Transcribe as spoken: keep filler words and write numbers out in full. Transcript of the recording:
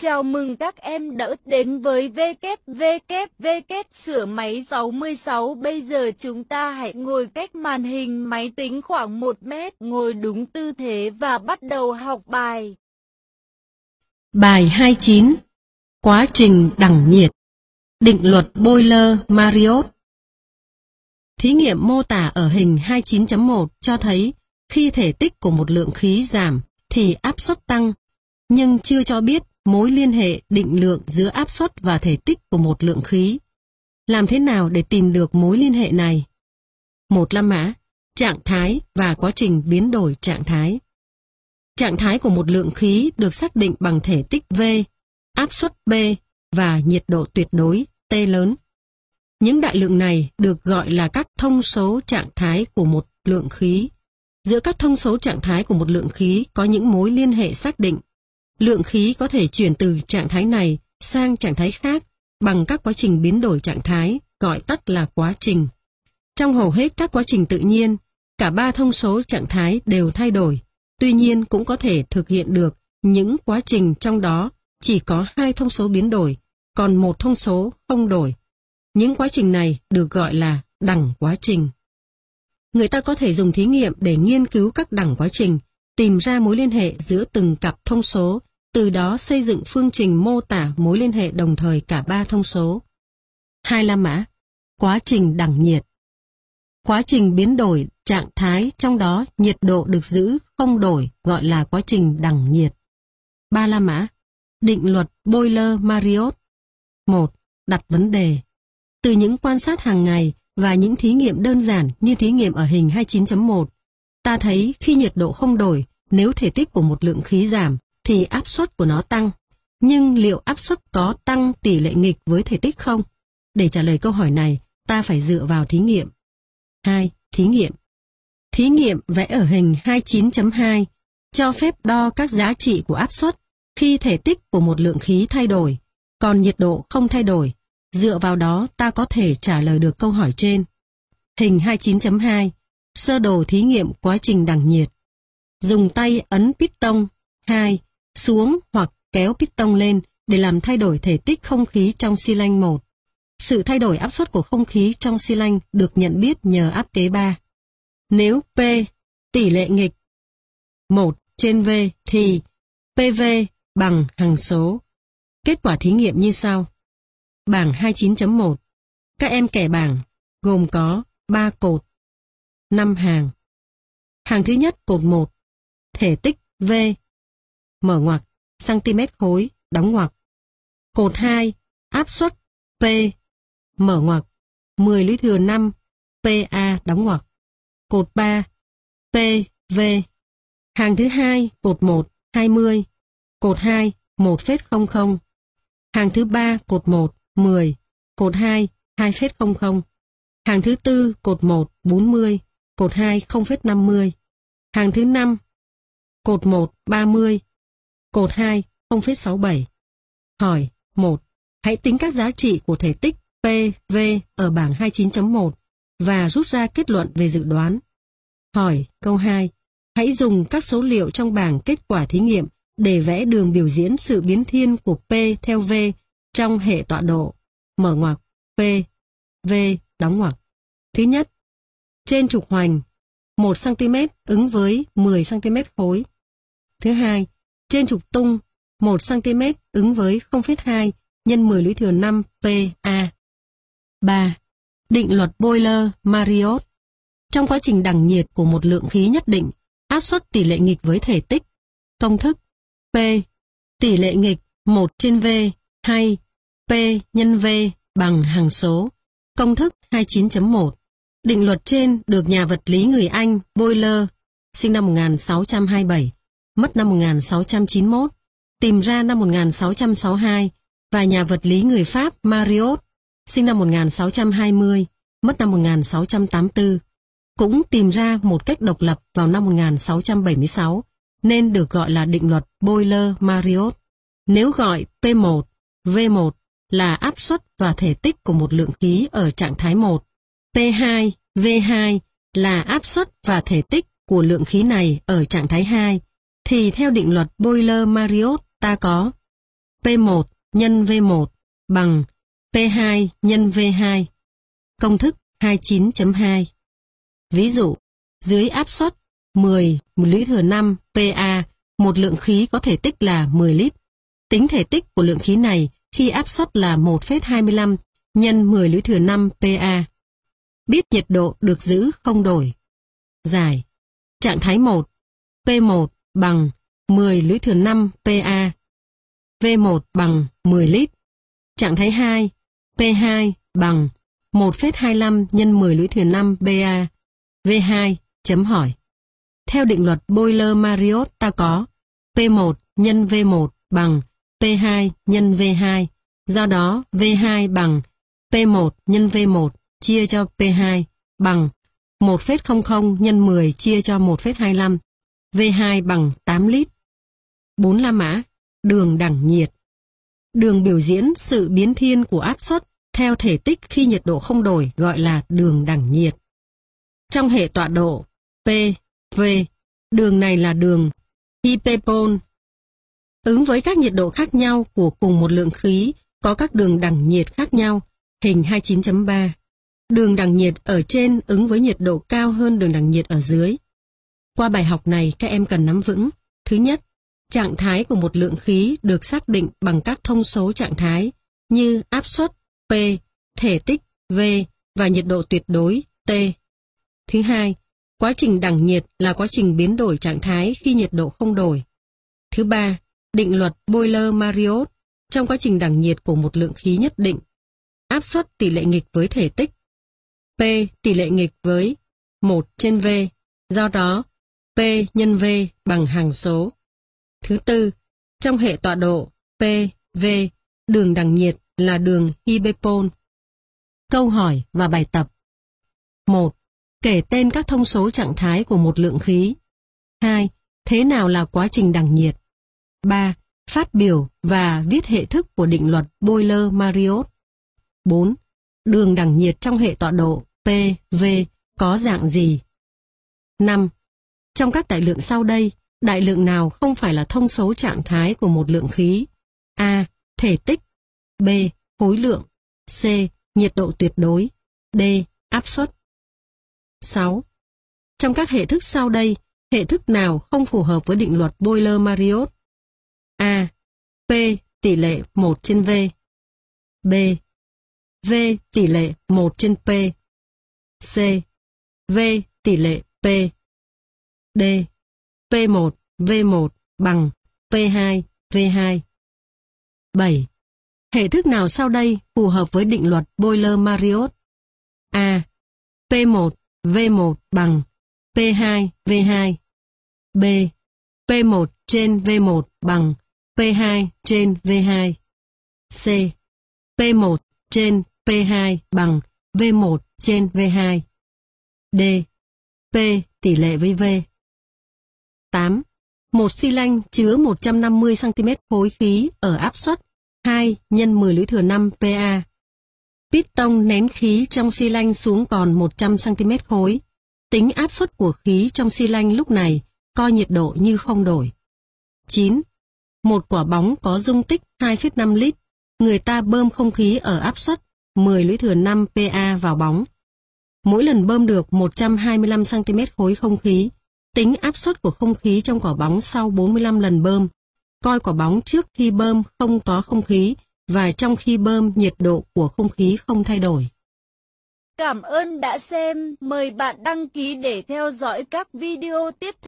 Chào mừng các em đã đến với vê kép vê kép vê kép sửa máy sáu mươi sáu. Bây giờ chúng ta hãy ngồi cách màn hình máy tính khoảng một mét, ngồi đúng tư thế và bắt đầu học bài. Bài hai mươi chín. Quá trình đẳng nhiệt. Định luật Boyle-Mariotte. Thí nghiệm mô tả ở hình hai mươi chín chấm một cho thấy khi thể tích của một lượng khí giảm thì áp suất tăng, nhưng chưa cho biết mối liên hệ định lượng giữa áp suất và thể tích của một lượng khí. Làm thế nào để tìm được mối liên hệ này? Một la mã, trạng thái và quá trình biến đổi trạng thái. Trạng thái của một lượng khí được xác định bằng thể tích V, áp suất B và nhiệt độ tuyệt đối T lớn. Những đại lượng này được gọi là các thông số trạng thái của một lượng khí. Giữa các thông số trạng thái của một lượng khí có những mối liên hệ xác định. Lượng khí có thể chuyển từ trạng thái này sang trạng thái khác bằng các quá trình biến đổi trạng thái, gọi tắt là quá trình. Trong hầu hết các quá trình tự nhiên, cả ba thông số trạng thái đều thay đổi. Tuy nhiên cũng có thể thực hiện được những quá trình trong đó chỉ có hai thông số biến đổi, còn một thông số không đổi. Những quá trình này được gọi là đẳng quá trình. Người ta có thể dùng thí nghiệm để nghiên cứu các đẳng quá trình, tìm ra mối liên hệ giữa từng cặp thông số, từ đó xây dựng phương trình mô tả mối liên hệ đồng thời cả ba thông số. Hai la mã, quá trình đẳng nhiệt. Quá trình biến đổi trạng thái trong đó nhiệt độ được giữ không đổi gọi là quá trình đẳng nhiệt. Ba la mã, định luật Boyle-Mariotte. Một. Đặt vấn đề. Từ những quan sát hàng ngày và những thí nghiệm đơn giản như thí nghiệm ở hình hai mươi chín chấm một, ta thấy khi nhiệt độ không đổi, nếu thể tích của một lượng khí giảm thì áp suất của nó tăng. Nhưng liệu áp suất có tăng tỷ lệ nghịch với thể tích không? Để trả lời câu hỏi này, ta phải dựa vào thí nghiệm. hai. Thí nghiệm. Thí nghiệm vẽ ở hình hai mươi chín chấm hai cho phép đo các giá trị của áp suất khi thể tích của một lượng khí thay đổi, còn nhiệt độ không thay đổi. Dựa vào đó, ta có thể trả lời được câu hỏi trên. Hình hai mươi chín chấm hai. Sơ đồ thí nghiệm quá trình đẳng nhiệt. Dùng tay ấn piston hai xuống hoặc kéo piston lên để làm thay đổi thể tích không khí trong xi lanh một. Sự thay đổi áp suất của không khí trong xi lanh được nhận biết nhờ áp kế ba. Nếu P tỷ lệ nghịch một trên V thì pê vê bằng hằng số. Kết quả thí nghiệm như sau. Bảng hai mươi chín chấm một. Các em kẻ bảng gồm có ba cột, năm hàng. Hàng thứ nhất, cột một, thể tích V, mở ngoặc, cm khối, đóng ngoặc. Cột hai, áp suất P, mở ngoặc, mười lũy thừa năm, pê a, đóng ngoặc. Cột ba, pê vê. Hàng thứ hai, cột một, hai mươi. Cột hai, một phẩy không không. Hàng thứ ba, cột một, mười. Cột hai, hai phẩy không không. Hàng thứ tư, cột một, bốn mươi. Cột hai, không phẩy năm mươi. Hàng thứ năm, cột một, ba mươi. Cột hai, không phẩy sáu mươi bảy. Hỏi một. Hãy tính các giá trị của thể tích P, V ở bảng hai mươi chín chấm một và rút ra kết luận về dự đoán. Hỏi câu hai. Hãy dùng các số liệu trong bảng kết quả thí nghiệm để vẽ đường biểu diễn sự biến thiên của P theo V trong hệ tọa độ, mở ngoặc, P, V, đóng ngoặc. Thứ nhất, trên trục hoành, một xăng-ti-mét ứng với mười xăng-ti-mét khối. Thứ hai, trên trục tung, một xăng-ti-mét ứng với không phẩy hai nhân mười lũy thừa năm pê a. ba. Định luật Boyle-Mariotte. Trong quá trình đẳng nhiệt của một lượng khí nhất định, áp suất tỷ lệ nghịch với thể tích. Công thức P tỷ lệ nghịch một trên V hay P nhân V bằng hằng số. Công thức hai mươi chín chấm một. Định luật trên được nhà vật lý người Anh Boyle, sinh năm một nghìn sáu trăm hai mươi bảy, mất năm một nghìn sáu trăm chín mươi mốt, tìm ra năm một nghìn sáu trăm sáu mươi hai, và nhà vật lý người Pháp Mariotte, sinh năm một nghìn sáu trăm hai mươi, mất năm một nghìn sáu trăm tám mươi tư, cũng tìm ra một cách độc lập vào năm một nghìn sáu trăm bảy mươi sáu, nên được gọi là định luật Boyle-Mariotte. Nếu gọi pê một, vê một là áp suất và thể tích của một lượng khí ở trạng thái một, pê hai, vê hai là áp suất và thể tích của lượng khí này ở trạng thái hai, thì theo định luật Boyle-Mariotte ta có P P một nhân V một bằng P hai nhân V hai. Công thức hai mươi chín chấm hai. Ví dụ, dưới áp suất mười lý thừa năm Pa, một lượng khí có thể tích là mười lít. Tính thể tích của lượng khí này khi áp suất là một phẩy hai mươi lăm nhân mười lý thừa năm Pa. Biết nhiệt độ được giữ không đổi. Giải. Trạng thái một, P một bằng mười lý thừa năm Pa, V một bằng mười lít. Trạng thái hai, P hai bằng một phẩy hai mươi lăm nhân mười lũy thừa năm Pa, V hai, chấm hỏi. Theo định luật Boyle-Mariotte ta có P một nhân V một bằng P hai nhân V hai, do đó V hai bằng P một nhân V một chia cho P hai bằng một phẩy không không nhân mười chia cho một phẩy hai mươi lăm, V hai bằng tám lít. bốn La Mã, đường đẳng nhiệt. Đường biểu diễn sự biến thiên của áp suất theo thể tích khi nhiệt độ không đổi gọi là đường đẳng nhiệt. Trong hệ tọa độ P, V, đường này là đường Hippol. Ứng với các nhiệt độ khác nhau của cùng một lượng khí có các đường đẳng nhiệt khác nhau. Hình hai mươi chín chấm ba. Đường đẳng nhiệt ở trên ứng với nhiệt độ cao hơn đường đẳng nhiệt ở dưới. Qua bài học này các em cần nắm vững. Thứ nhất, trạng thái của một lượng khí được xác định bằng các thông số trạng thái như áp suất P, thể tích V và nhiệt độ tuyệt đối T. Thứ hai, quá trình đẳng nhiệt là quá trình biến đổi trạng thái khi nhiệt độ không đổi. Thứ ba, định luật Boyle-Mariotte trong quá trình đẳng nhiệt của một lượng khí nhất định. Áp suất tỷ lệ nghịch với thể tích. P tỷ lệ nghịch với một trên V, do đó P nhân V bằng hằng số. Thứ tư, trong hệ tọa độ P, V, đường đẳng nhiệt là đường Hippol. Câu hỏi và bài tập. một. Kể tên các thông số trạng thái của một lượng khí. hai. Thế nào là quá trình đẳng nhiệt? ba. Phát biểu và viết hệ thức của định luật Boyle-Mariotte. bốn. Đường đẳng nhiệt trong hệ tọa độ P, V có dạng gì? năm. Trong các đại lượng sau đây, đại lượng nào không phải là thông số trạng thái của một lượng khí? A. Thể tích. B. Khối lượng. C. Nhiệt độ tuyệt đối. D. Áp suất. sáu. Trong các hệ thức sau đây, hệ thức nào không phù hợp với định luật Boyle-Mariotte? A. P tỷ lệ một trên V. B. V tỷ lệ một trên P. C. V tỷ lệ P. D. P một, V một bằng P hai, V hai. bảy. Hệ thức nào sau đây phù hợp với định luật Boyle-Mariotte? A. P một, V một bằng P hai, V hai. B. P một trên V một bằng P hai trên V hai. C. P một trên P hai bằng V một trên V hai. D. P tỷ lệ với V. tám. Một xi lanh chứa một trăm năm mươi xăng-ti-mét khối khí ở áp suất hai nhân mười lũy thừa năm Pa. Piston nén khí trong xi lanh xuống còn một trăm xăng-ti-mét khối. Tính áp suất của khí trong xi lanh lúc này, coi nhiệt độ như không đổi. chín. Một quả bóng có dung tích hai phẩy năm lít, người ta bơm không khí ở áp suất mười lũy thừa năm Pa vào bóng. Mỗi lần bơm được một trăm hai mươi lăm xăng-ti-mét khối không khí. Tính áp suất của không khí trong quả bóng sau bốn mươi lăm lần bơm. Coi quả bóng trước khi bơm không có không khí và trong khi bơm nhiệt độ của không khí không thay đổi. Cảm ơn đã xem. Mời bạn đăng ký để theo dõi các video tiếp theo.